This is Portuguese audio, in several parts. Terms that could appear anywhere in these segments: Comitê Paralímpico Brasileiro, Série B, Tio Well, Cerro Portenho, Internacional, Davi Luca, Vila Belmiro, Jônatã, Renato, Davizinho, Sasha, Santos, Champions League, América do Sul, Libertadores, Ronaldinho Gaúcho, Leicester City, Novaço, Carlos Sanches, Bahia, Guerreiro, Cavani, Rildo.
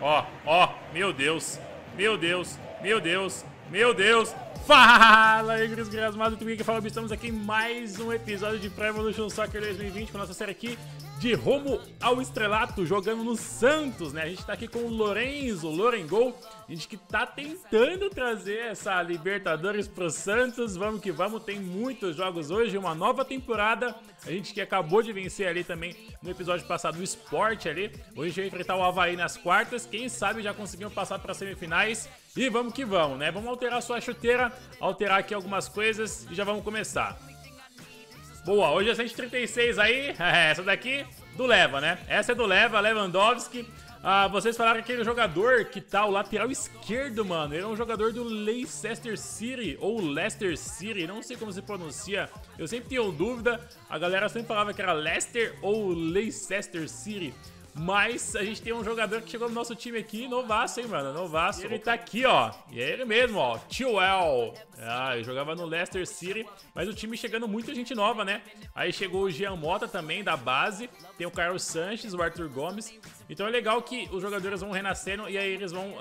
Ó, ó, meu Deus. Meu Deus, meu Deus, meu Deus. Fala aí, Gris Grasmado, tudo bem? Que fala, estamos aqui em mais um episódio de Pro Evolution Soccer 2020 com a nossa série aqui de Rumo ao Estrelato, jogando no Santos, né? A gente tá aqui com o Lorenzo, Lorengol, a gente que tá tentando trazer essa Libertadores pro Santos. Vamos que vamos, tem muitos jogos hoje, uma nova temporada. A gente que acabou de vencer ali também no episódio passado o Sport ali. Hoje a gente vai enfrentar o Avaí nas quartas, quem sabe já conseguimos passar para semifinais. E vamos que vamos, né? Vamos alterar sua chuteira, alterar aqui algumas coisas e já vamos começar. Boa, hoje é 136 aí, essa daqui do Leva, né? Essa é do Leva, Lewandowski. Ah, vocês falaram que aquele jogador que tá o lateral esquerdo, mano. Ele é um jogador do Leicester City ou Leicester City, não sei como se pronuncia. Eu sempre tinha dúvida, a galera sempre falava que era Leicester ou Leicester City. Mas a gente tem um jogador que chegou no nosso time aqui, Novaço, hein, mano? Novaço. Ele tá aqui, ó. E é ele mesmo, ó. Tio Well. Ah, eu jogava no Leicester City. Mas o time chegando muita gente nova, né? Aí chegou o Gian Mota também, da base. Tem o Carlos Sanches, o Arthur Gomes. Então é legal que os jogadores vão renascendo e aí eles vão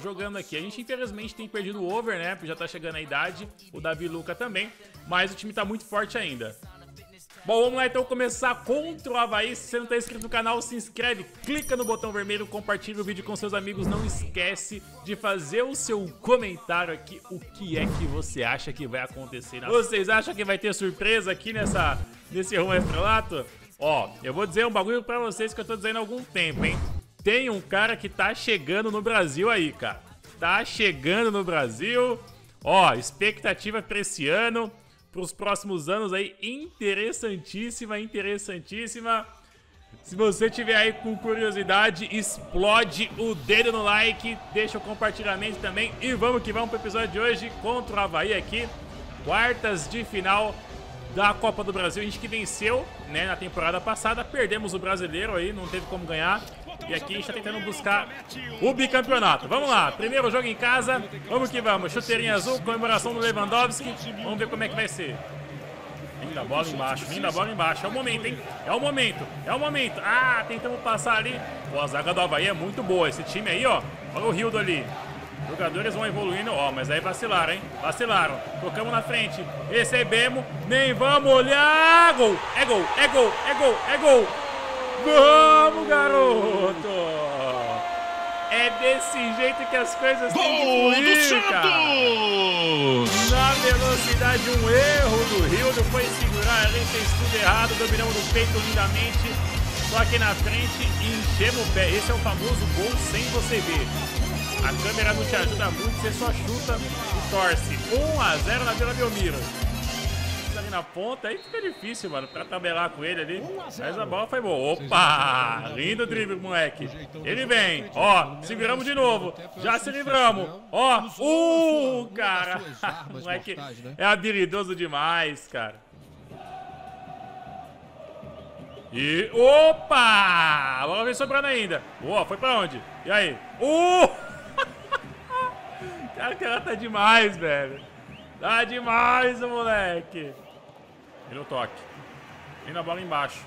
jogando aqui. A gente, infelizmente, tem perdido o over, né? Porque já tá chegando a idade. O Davi Luca também. Mas o time tá muito forte ainda. Bom, vamos lá então começar contra o Avaí. Se você não está inscrito no canal, se inscreve, clica no botão vermelho, compartilha o vídeo com seus amigos. Não esquece de fazer o seu comentário aqui, o que é que você acha que vai acontecer. Vocês acham que vai ter surpresa aqui nesse Rumo ao Estrelato? Ó, eu vou dizer um bagulho pra vocês que eu tô dizendo há algum tempo, hein? Tem um cara que tá chegando no Brasil aí, cara. Tá chegando no Brasil. Ó, expectativa pra esse ano. Para os próximos anos aí, interessantíssima, interessantíssima. Se você tiver aí com curiosidade, explode o dedo no like, deixa o compartilhamento também. E vamos que vamos para o episódio de hoje contra o Avaí aqui, quartas de final da Copa do Brasil. A gente que venceu, né, na temporada passada, perdemos o brasileiro aí, não teve como ganhar. E aqui a gente tá tentando buscar o bicampeonato. Vamos lá, primeiro jogo em casa. Vamos que vamos, chuteirinha azul, comemoração do Lewandowski. Vamos ver como é que vai ser. Linda bola embaixo, linda bola embaixo. É o momento, hein? É o momento, é o momento. Ah, tentamos passar ali. Pô, a zaga do Avaí é muito boa, esse time aí, ó. Olha o Rildo ali. Os jogadores vão evoluindo, ó, mas aí vacilaram, hein? Vacilaram, tocamos na frente. Recebemos, nem vamos olhar. Gol, é gol, é gol, é gol, é gol. Vamos, garoto! É desse jeito que as coisas têm que fluir, cara! Na velocidade, um erro do Rildo, foi segurar, ele fez tudo errado, dominamos no peito lindamente, só que na frente enchemos o pé. Esse é o famoso gol sem você ver. A câmera não te ajuda muito, você só chuta e torce. 1 a 0 na Vila Belmiro. Ali na ponta, aí fica difícil, mano, pra tabelar com ele ali, mas a bola foi boa. Opa, lindo drible, moleque. Ele vem, ó, seguramos de novo, já se livramos, ó, cara, moleque é habilidoso demais, cara. E, opa, a bola vem sobrando ainda, ó, foi pra onde? E aí? Cara, que ela tá demais, velho. Tá demais, moleque. E no toque. E na bola embaixo.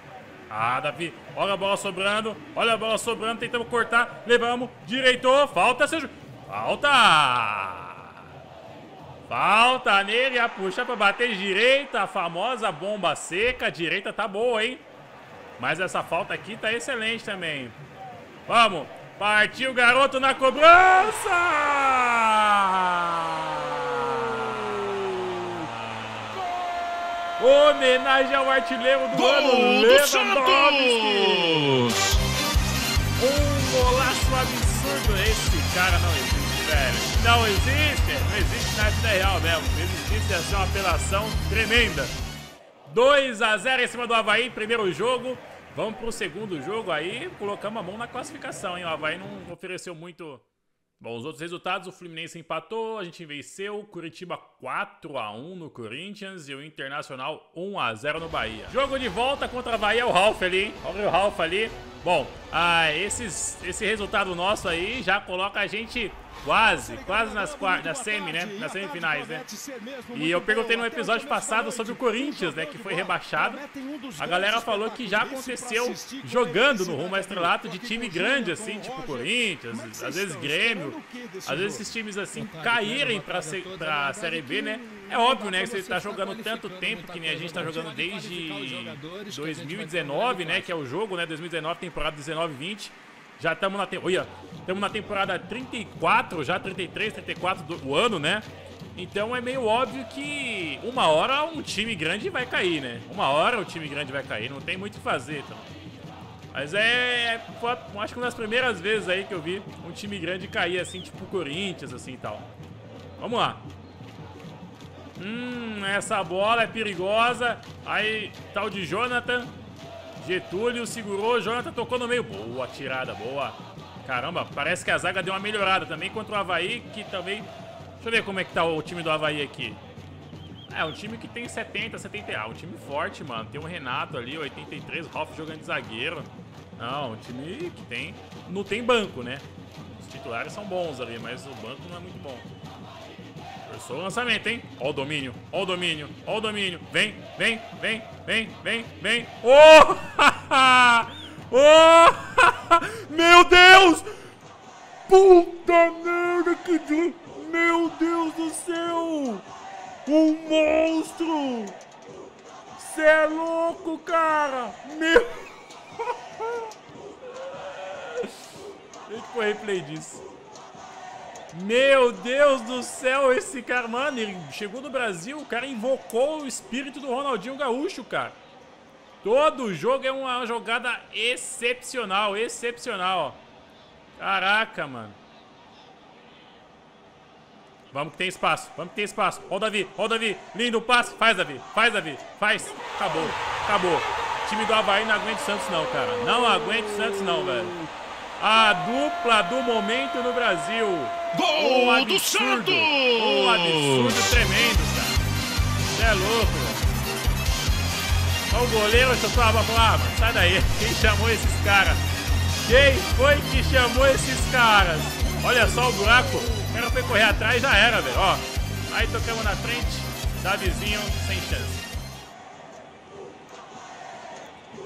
Ah, Davi. Olha a bola sobrando. Olha a bola sobrando. Tentamos cortar. Levamos. Direitou. Falta, Sérgio. Falta. Falta nele. A puxar pra bater direita. A famosa bomba seca. A direita tá boa, hein? Mas essa falta aqui tá excelente também. Vamos. Partiu o garoto na cobrança. Homenagem ao artilheiro do ano, Lewandowski! Um golaço absurdo. Esse cara não existe, velho. Não existe, não existe na vida real mesmo. Existe assim, uma apelação tremenda. 2 a 0 em cima do Avaí, primeiro jogo. Vamos pro segundo jogo aí. Colocamos a mão na classificação, hein? O Avaí não ofereceu muito. Bom, os outros resultados, o Fluminense empatou, a gente venceu, Curitiba 4 a 1 no Corinthians e o Internacional 1 a 0 no Bahia. Jogo de volta contra a Bahia, o Ralf ali, hein? Olha o Ralf ali, Bom, esse resultado nosso aí já coloca a gente quase na semi, né? Nas semifinais, né? E eu perguntei no episódio passado sobre o Corinthians, né? Que foi rebaixado. A galera falou que já aconteceu jogando no Rumo ao Estrelato de time grande, assim, tipo Corinthians, às vezes Grêmio, às vezes esses times, assim, caírem pra Série B, né? É óbvio, né? Que você tá jogando tanto tempo, que nem a gente tá jogando desde 2019, né? Que é o jogo, né? 2019, temporada 19-20. Já estamos na, na temporada 34, já 33, 34 do ano, né? Então é meio óbvio que uma hora um time grande vai cair, né? Uma hora o time grande vai cair, não tem muito o que fazer. Então. Mas foi, acho que uma das primeiras vezes aí que eu vi um time grande cair assim, tipo Corinthians, assim e tal. Vamos lá. Essa bola é perigosa. Aí, tal de Jônatã. Getúlio segurou, Jônatã tocou no meio. Boa tirada, boa. Caramba, parece que a zaga deu uma melhorada também contra o Avaí, que também... Deixa eu ver como é que tá o time do Avaí aqui. É, um time que tem 70, 70... Ah, um time forte, mano. Tem o Renato ali, 83, Ralf jogando de zagueiro. Não, um time que tem... Não tem banco, né? Os titulares são bons ali, mas o banco não é muito bom. Forçou o lançamento, hein? Ó o domínio, ó o domínio, ó o domínio. Vem, vem, vem, vem, vem, vem. Oh! Oh! Meu Deus! Puta merda, que doido! Meu Deus do céu! Um monstro! Cê é louco, cara! Meu... Tem que pôr replay disso. Meu Deus do céu, esse cara, mano, ele chegou no Brasil, o cara invocou o espírito do Ronaldinho Gaúcho, cara. Todo jogo é uma jogada excepcional, excepcional, ó. Caraca, mano. Vamos que tem espaço, vamos que tem espaço. Ó o Davi, ó o Davi, lindo passe, faz Davi, faz Davi, faz. Acabou, acabou. O time do Avaí não aguenta o Santos não, cara. Não aguenta o Santos não, velho. A dupla do momento no Brasil. Gol do Santos! Um absurdo tremendo, cara. Isso é louco, velho. O goleiro chutou a bola. Sai daí. Quem chamou esses caras? Quem foi que chamou esses caras? Olha só o buraco. O cara foi correr atrás, já era, velho. Ó, aí tocamos na frente. Davizinho sem chance.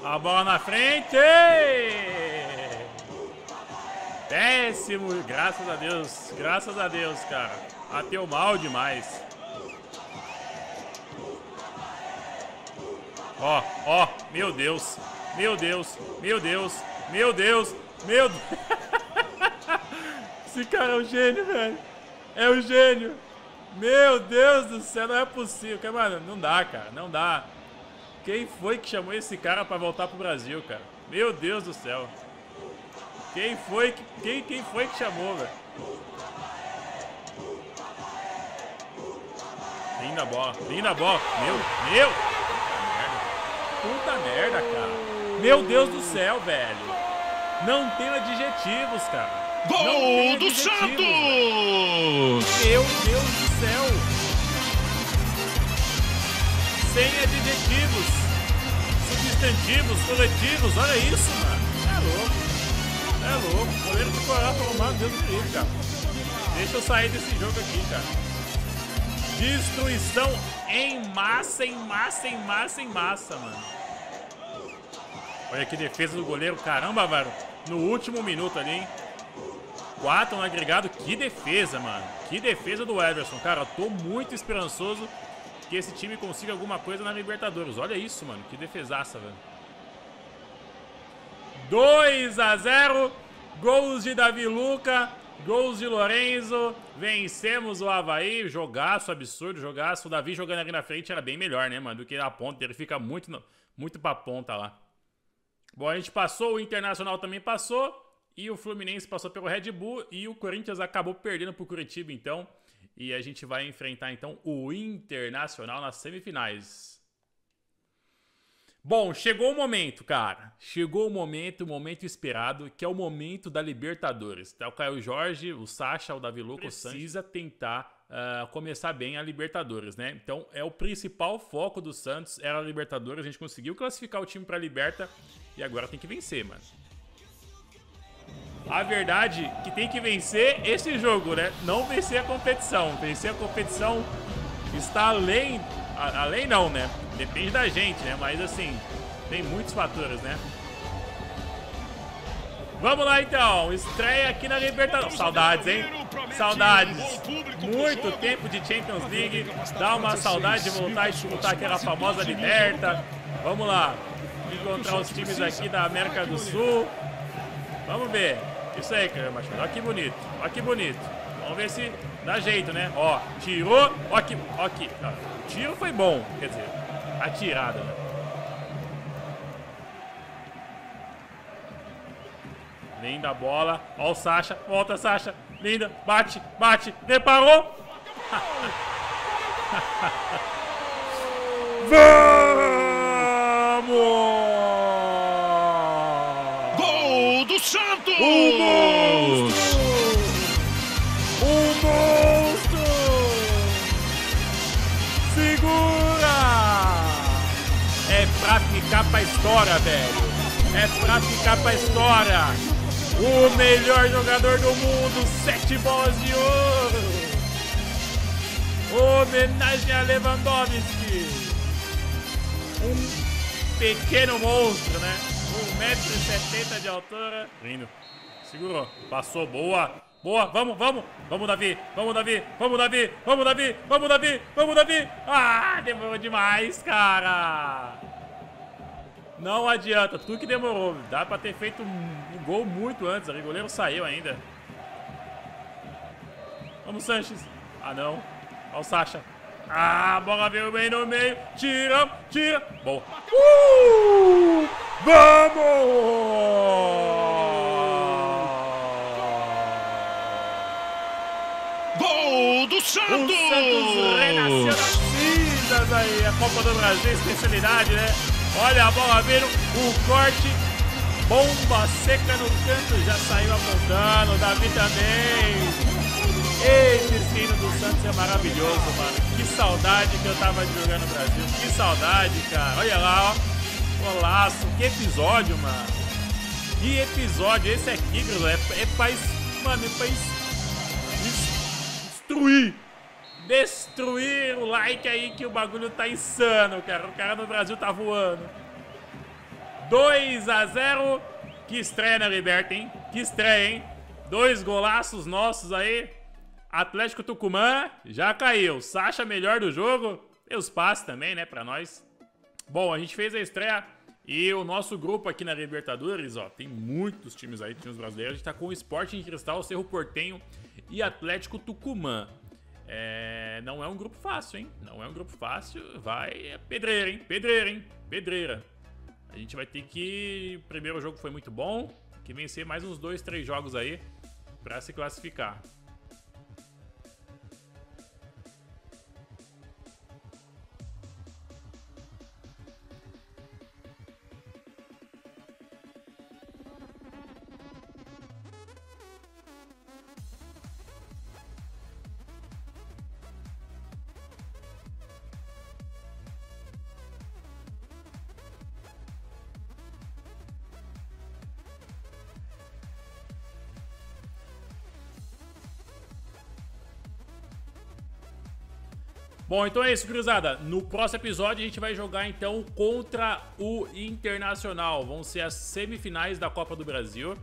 A bola na frente. Péssimo, graças a Deus, cara. Bateu mal demais. Ó, ó, meu Deus, meu Deus, meu Deus, meu Deus, meu Deus. Esse cara é um gênio, velho. É um gênio. Meu Deus do céu, não é possível. Mano, não dá, cara, não dá. Quem foi que chamou esse cara pra voltar pro Brasil, cara? Meu Deus do céu. Quem foi que chamou, velho? Linda bola, linda bola. Meu! Puta merda, cara. Meu Deus do céu, velho. Não tem adjetivos, cara. Gol do Santos! Meu Deus do céu. Sem adjetivos. Substantivos, coletivos, olha isso, mano. É louco. É louco, o goleiro do Corá falou, mano, Deus do livro, cara. Deixa eu sair desse jogo aqui, cara. Destruição em massa, em massa, em massa, em massa, mano. Olha que defesa do goleiro, caramba, velho. No último minuto ali, hein. 4 no agregado, que defesa, mano. Que defesa do Everson, cara. Eu tô muito esperançoso que esse time consiga alguma coisa na Libertadores. Olha isso, mano, que defesaça, velho. 2-0, gols de Davi Luca, gols de Lorenzo, vencemos o Avaí, jogaço absurdo, jogaço, o Davi jogando ali na frente era bem melhor, né, mano, do que na ponta, ele fica muito pra ponta lá. Bom, a gente passou, o Internacional também passou, e o Fluminense passou pelo Red Bull, e o Corinthians acabou perdendo pro Curitiba, então, e a gente vai enfrentar, então, o Internacional nas semifinais. Bom, chegou o momento, cara. Chegou o momento esperado, que é o momento da Libertadores. Tá? O Caio Jorge, o Sasha, o Davi Lucca, o Sanches. Precisa tentar começar bem a Libertadores, né? Então, é o principal foco do Santos, era a Libertadores. A gente conseguiu classificar o time pra Liberta e agora tem que vencer, mano. A verdade é que tem que vencer esse jogo, né? Não vencer a competição. Vencer a competição está além... Além não, né? Depende da gente, né? Mas assim, tem muitos fatores, né? Vamos lá, então. Estreia aqui na Libertadores. Saudades, hein? Saudades. Muito tempo de Champions League. Dá uma saudade de voltar e disputar aquela famosa Liberta. Vamos lá. Encontrar os times aqui da América do Sul. Vamos ver. Isso aí, cara. Olha que bonito. Olha que bonito. Vamos ver se dá jeito, né? Ó, tirou. Ó aqui. Ó aqui. O tiro foi bom. Quer dizer, atirada, né? Linda a bola. Ó o Sasha. Volta, Sasha. Linda. Bate, bate. Deparou. Vamos! Gol do Santos! Um monstro! Um monstro! Segura! É pra ficar pra história, velho. É pra ficar pra história. O melhor jogador do mundo, 7 bolas de ouro. Homenagem a Lewandowski. Um pequeno monstro, né? 1,70 m de altura. Lindo. Segurou. Passou. Boa. Boa. Vamos, vamos. Vamos, Davi. Vamos, Davi. Vamos, Davi. Vamos, Davi. Vamos, Davi. Vamos, Davi. Ah, demorou demais, cara. Não adianta. Tu que demorou. Dá pra ter feito um gol muito antes. O goleiro saiu ainda. Vamos, Sanches. Ah, não. Olha o Sasha. Ah, a bola veio bem no meio. Tira, tira. Boa. Vamos! Gol do Santos! O Santos renasceu nas cinzas aí. A Copa do Brasil, especialidade, né? Olha a bola veio. O corte. Bomba seca no canto. Já saiu apontando. O Davi também. Esse hino do Santos é maravilhoso, mano. Que saudade que eu tava de jogar no Brasil. Que saudade, cara. Olha lá, ó. Golaço. Que episódio, mano. Que episódio. Esse aqui, bro, é pra... Mano, é pra destruir. Destruir o like aí que o bagulho tá insano, cara. O cara do Brasil tá voando. 2 a 0. Que estreia na Liberta, hein? Que estreia, hein? 2 golaços nossos aí. Atlético Tucumã, já caiu. Sasha, melhor do jogo. E os passes também, né, pra nós. Bom, a gente fez a estreia e o nosso grupo aqui na Libertadores, ó, tem muitos times aí, times brasileiros. A gente tá com o Sporting Cristal, Cerro Portenho e Atlético Tucumã. É, não é um grupo fácil, hein? Não é um grupo fácil. Vai pedreira, hein? Pedreira, hein? Pedreira. A gente vai ter que... O primeiro jogo foi muito bom. Tem que vencer mais uns 2, 3 jogos aí pra se classificar. Bom, então é isso, gurizada. No próximo episódio a gente vai jogar, então, contra o Internacional. Vão ser as semifinais da Copa do Brasil.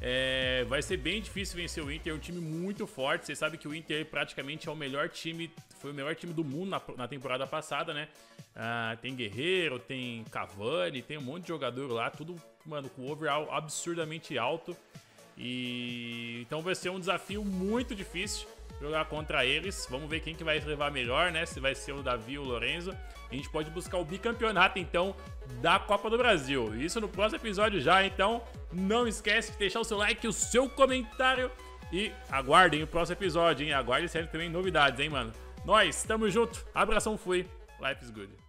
É, vai ser bem difícil vencer o Inter, é um time muito forte. Vocês sabem que o Inter praticamente é o melhor time, foi o melhor time do mundo na temporada passada, né? Ah, tem Guerreiro, tem Cavani, tem um monte de jogador lá, tudo, mano, com overall absurdamente alto. E então vai ser um desafio muito difícil jogar contra eles. Vamos ver quem que vai levar melhor, né? Se vai ser o Davi ou o Lorenzo. A gente pode buscar o bicampeonato, então, da Copa do Brasil. Isso no próximo episódio já, então. Não esquece de deixar o seu like, o seu comentário. E aguardem o próximo episódio, hein? Aguardem sempre também novidades, hein, mano? Nós, tamo junto. Abração, fui. Life is good.